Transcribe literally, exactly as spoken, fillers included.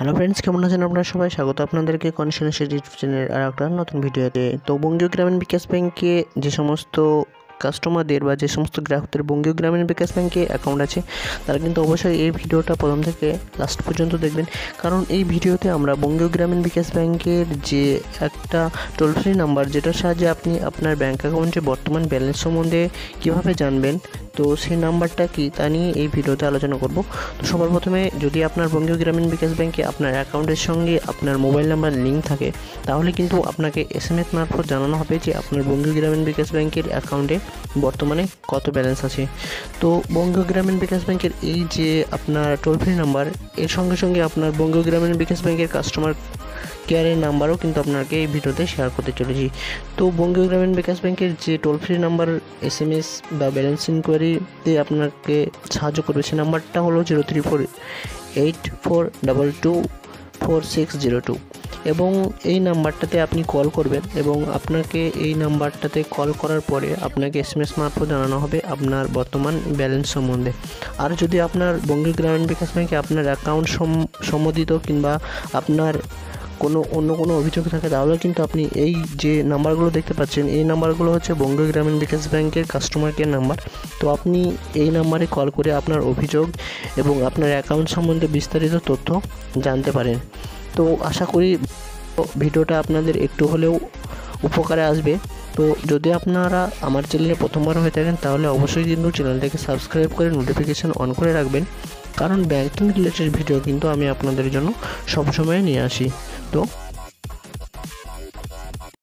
Hello friends केमन आছেন আপনারা সবাই স্বাগত আপনাদেরকে কনসোলেশন টিপস চ্যানেলের আরেকটা নতুন ভিডিওতে। তো বঙ্গীয় গ্রামীণ বিকাশ ব্যাংকে যে সমস্ত কাস্টমারদের বা যে সমস্ত গ্রাহকদের বঙ্গীয় গ্রামীণ বিকাশ ব্যাংকে অ্যাকাউন্ট আছে তারা কিন্তু অবশ্যই এই ভিডিওটা প্রথম থেকে লাস্ট পর্যন্ত দেখবেন, কারণ এই ভিডিওতে আমরা বঙ্গীয় গ্রামীণ বিকাশ ব্যাংকের যে একটা টোল ফ্রি নাম্বার যেটার সাহায্যে আপনি আপনার ব্যাংক অ্যাকাউন্টে বর্তমান ব্যালেন্স সম্বন্ধে কীভাবে জানবেন, তো সেই নাম্বারটা কী তা নিয়ে এই ভিডিওতে আলোচনা করব। তো সবার প্রথমে যদি আপনার বঙ্গীয় গ্রামীণ বিকাশ ব্যাংকে আপনার অ্যাকাউন্টের সঙ্গে আপনার মোবাইল নাম্বার লিঙ্ক থাকে তাহলে কিন্তু আপনাকে এস এম এস মারফত জানানো হবে যে আপনার বঙ্গীয় গ্রামীণ বিকাশ ব্যাংকের অ্যাকাউন্টে বর্তমানে কত ব্যালেন্স আছে। তো বঙ্গীয় গ্রামীণ বিকাশ ব্যাংকের এই যে আপনার টোল ফ্রি নাম্বার এর সঙ্গে সঙ্গে আপনার বঙ্গীয় গ্রামীণ বিকাশ ব্যাংকের কাস্টমার কেয়ারের নাম্বারও কিন্তু আপনাকে এই ভিডিওতে শেয়ার করতে চলেছি। তো বঙ্গীয় গ্রামীণ বিকাশ ব্যাংকের যে toll free number S M S বা ব্যালেন্স ইনকোয়ারিতে আপনাকে সাহায্য করবে সে নাম্বারটা হলো zero three four eight four double two four six zero two এবং এই নাম্বারটাতে আপনি কল করবেন এবং আপনাকে এই নাম্বারটাতে কল করার পরে আপনাকে এস এম এস মারফত জানানো হবে আপনার বর্তমান ব্যালেন্স সম্বন্ধে। আর যদি আপনার বঙ্গীয় গ্রামীণ বিকাশ ব্যাংকে আপনার অ্যাকাউন্ট সম্বন্ধিত কিংবা আপনার কোনো অন্য কোনো অভিযোগ থাকে তাহলে কিন্তু আপনি এই যে নাম্বারগুলো দেখতে পাচ্ছেন এই নাম্বারগুলো হচ্ছে বঙ্গীয় গ্রামীণ বিকাশ ব্যাংকের কাস্টমার কেয়ার নাম্বার। তো আপনি এই নাম্বারে কল করে আপনার অভিযোগ এবং আপনার অ্যাকাউন্ট সম্বন্ধে বিস্তারিত তথ্য জানতে পারেন। তো আশা করি ভিডিওটা আপনাদের একটু হলেও উপকারে আসবে। তো যদি আপনারা আমার চ্যানেলে প্রথমবার হয়ে থাকেন তাহলে অবশ্যই কিন্তু চ্যানেলটাকে সাবস্ক্রাইব করে নোটিফিকেশান অন করে রাখবেন, কারণ ব্যাংকিং রিলেটেড ভিডিও কিন্তু আমি আপনাদের জন্য সবসময় নিয়ে আসি। তো